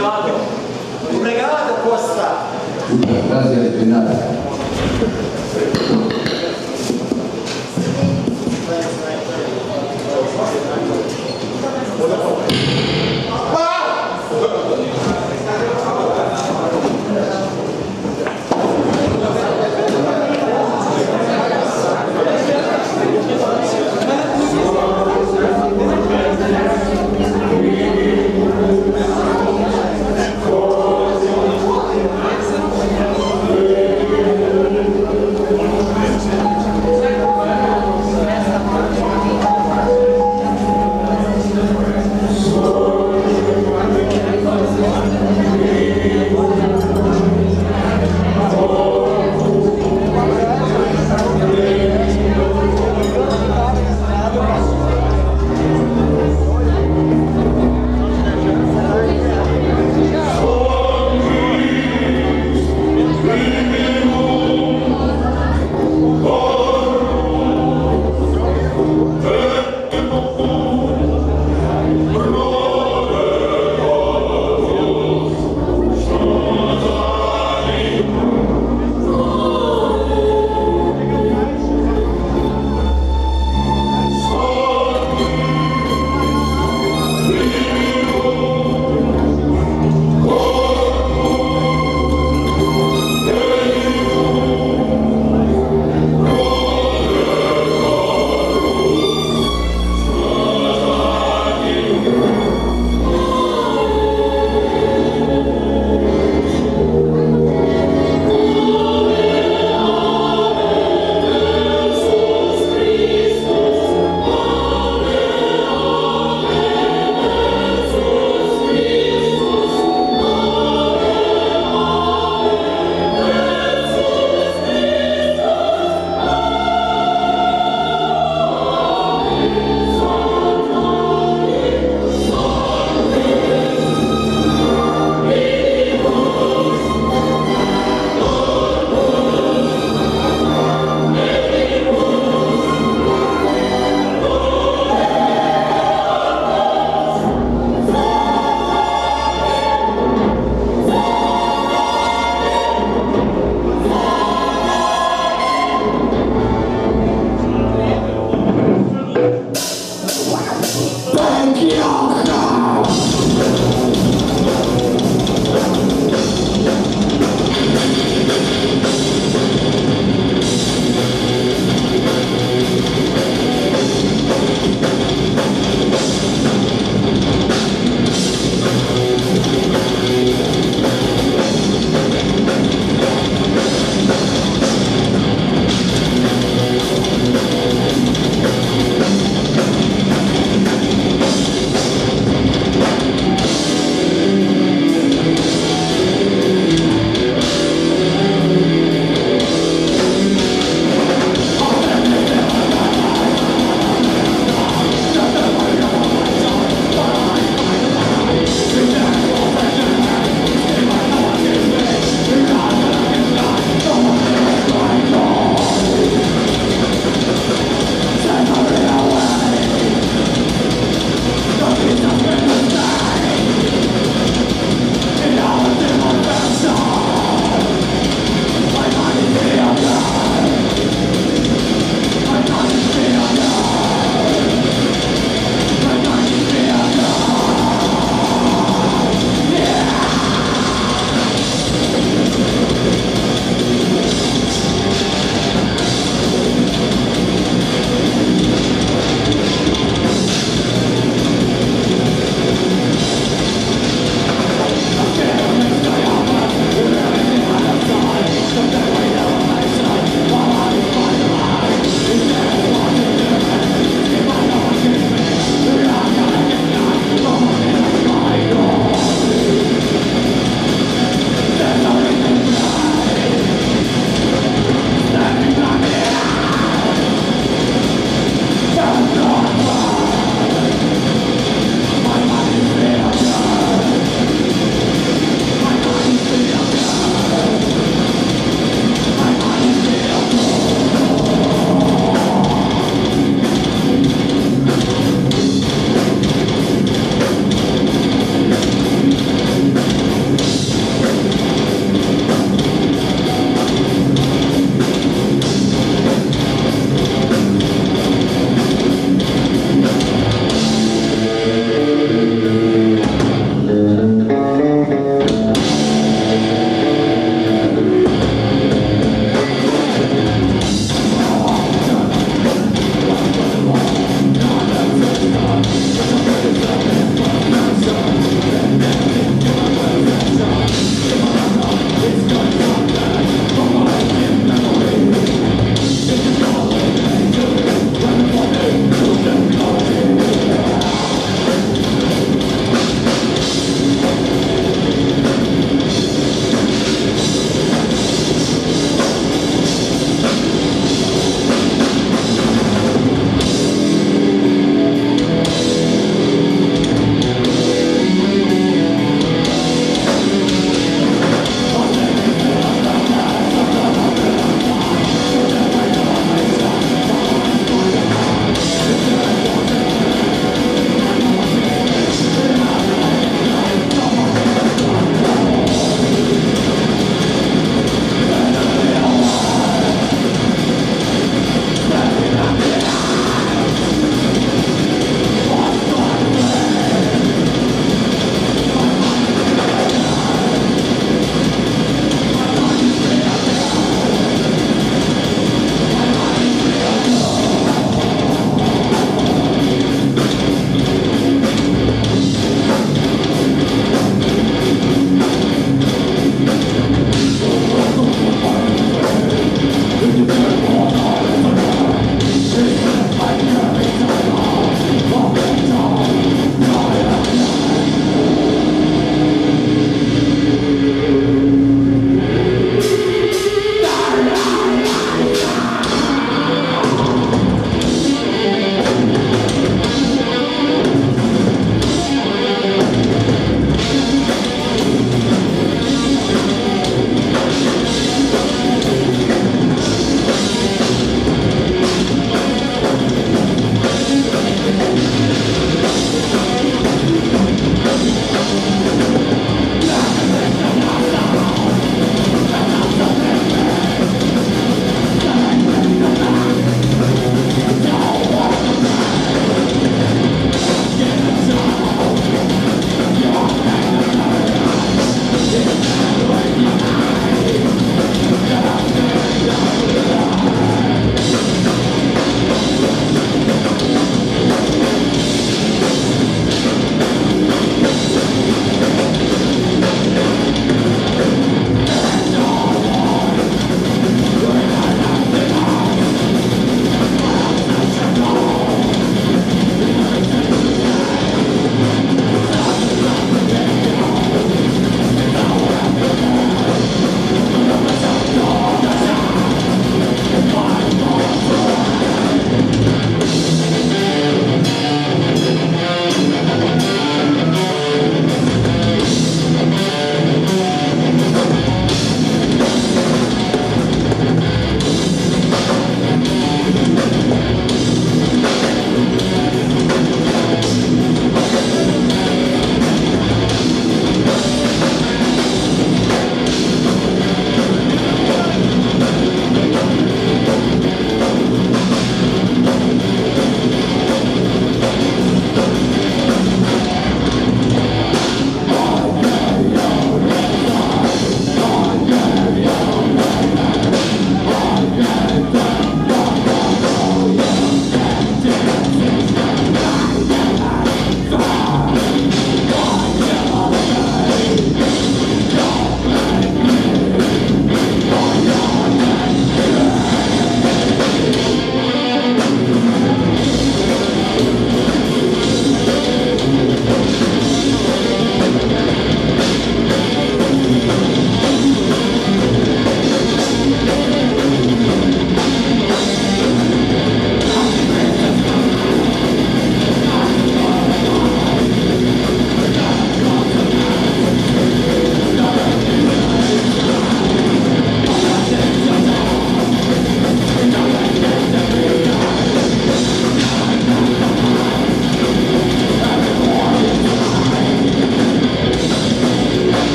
Obrigado. Obrigado, Costa. Gracias, de nada.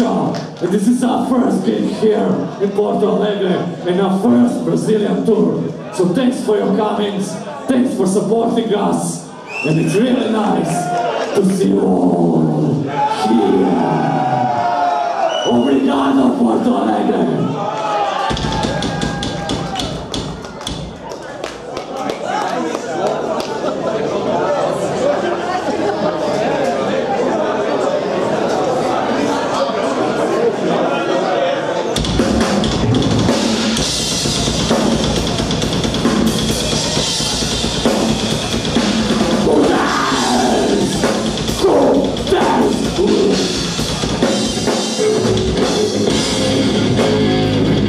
show. This is our first gig here in Porto Alegre and our first Brazilian tour. So thanks for your comments, thanks for supporting us, and it's really nice to see you all here. Obrigado, Porto Alegre! We'll be right back.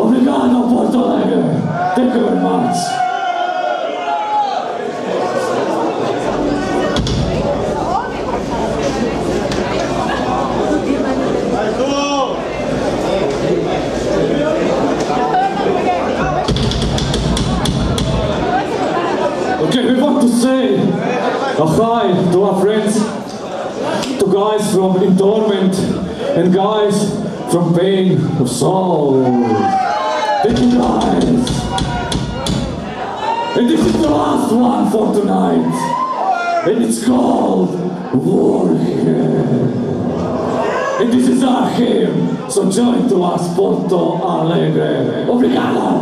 Obrigado, Porto Alegre. Thank you very much. Okay, we want to say a hi to our friends, to guys from In Torment and guys from Pain of Soul. Thank you guys! And this is the last one for tonight, and it's called Warhead. And this is our hymn, so join to us, Porto Alegre. Obrigado!